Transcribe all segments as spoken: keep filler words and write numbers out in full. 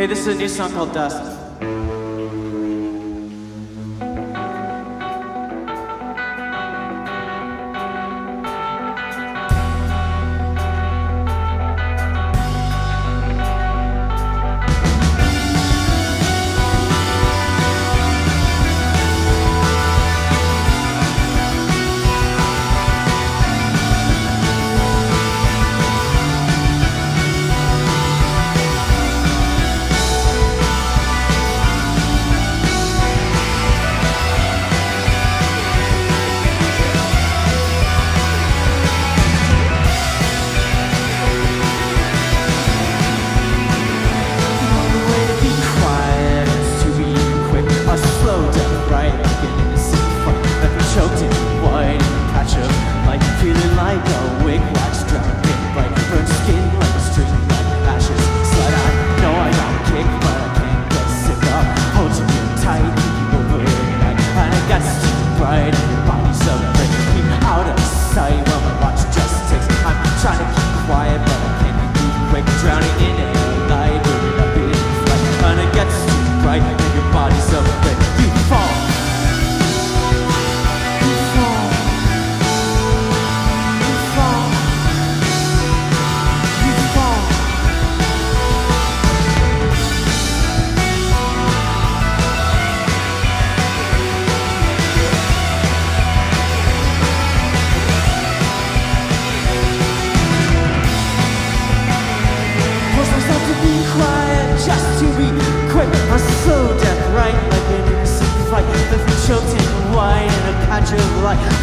Okay, this is a new song called Dust.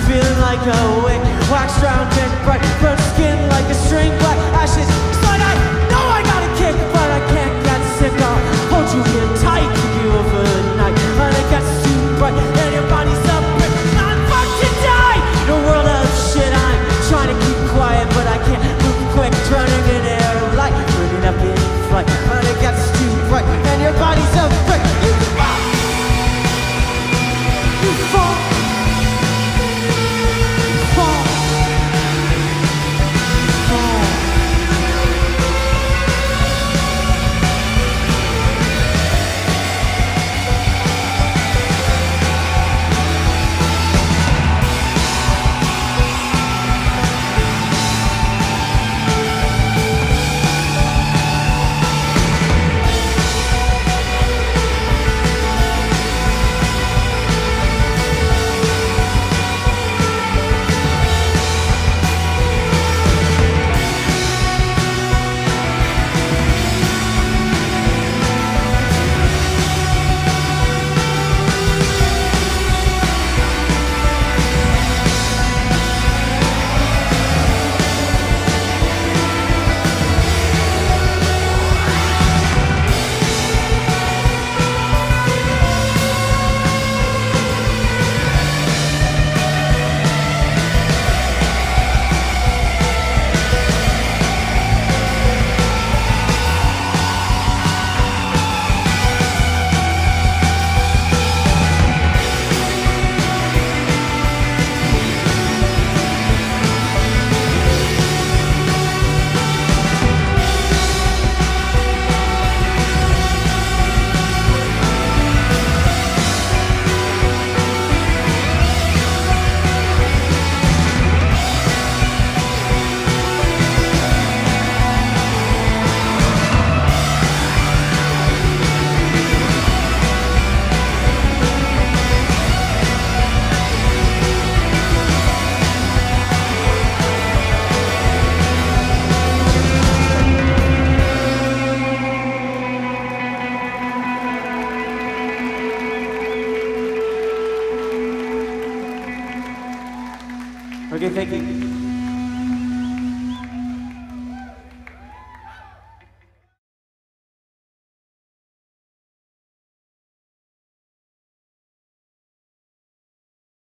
Feeling like a wick, wax round and bright, burnt skin like a string, black ashes. But I know I got a kick, but I can't get sick. I'll hold you in tight, keep you overnight, and it gets too bright, and your body's up brick. I'm about to die in a world of shit. I'm trying to keep quiet, but I can't move quick, drowning in air of light, burning up in flight, and it gets too bright, and your body's up brick. You fall, you fall. Okay, thank you.